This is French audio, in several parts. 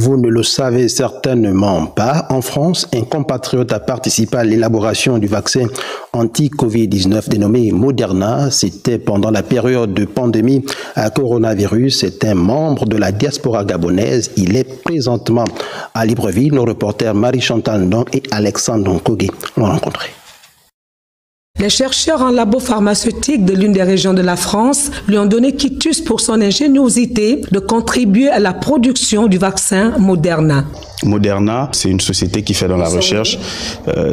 Vous ne le savez certainement pas, en France, un compatriote a participé à l'élaboration du vaccin anti-Covid-19 dénommé Moderna. C'était pendant la période de pandémie à coronavirus. C'est un membre de la diaspora gabonaise. Il est présentement à Libreville. Nos reporters Marie-Chantal Ndong et Alexandre Nkoguay l'ont rencontré. Les chercheurs en labo pharmaceutique de l'une des régions de la France lui ont donné quitus pour son ingéniosité de contribuer à la production du vaccin Moderna. Moderna, c'est une société qui fait dans la recherche,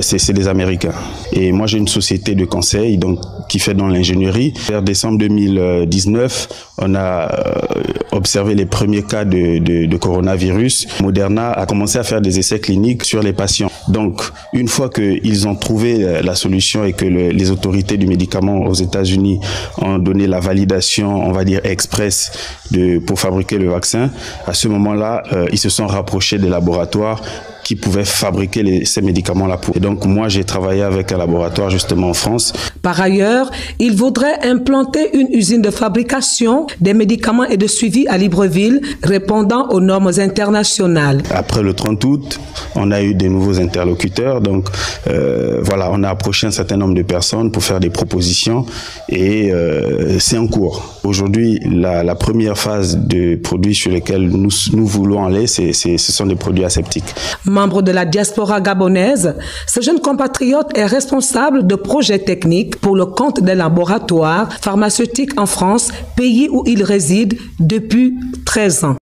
c'est des Américains. Et moi, j'ai une société de conseil donc, qui fait dans l'ingénierie. Vers décembre 2019, on a observé les premiers cas de coronavirus. Moderna a commencé à faire des essais cliniques sur les patients. Donc, une fois qu'ils ont trouvé la solution et que les autorités du médicament aux États-Unis ont donné la validation, on va dire express, pour fabriquer le vaccin, à ce moment-là, ils se sont rapprochés des laboratoires qui pouvaient fabriquer ces médicaments-là. Et donc moi, j'ai travaillé avec un laboratoire justement en France. Par ailleurs, il voudrait implanter une usine de fabrication des médicaments et de suivi à Libreville, répondant aux normes internationales. Après le 30 août, on a eu des nouveaux interlocuteurs. Donc voilà, on a approché un certain nombre de personnes pour faire des propositions et c'est en cours. Aujourd'hui, la première phase de produits sur lesquels nous voulons aller, ce sont des produits aseptiques. Membre de la diaspora gabonaise, ce jeune compatriote est responsable de projets techniques pour le compte des laboratoires pharmaceutiques en France, pays où il réside depuis 13 ans.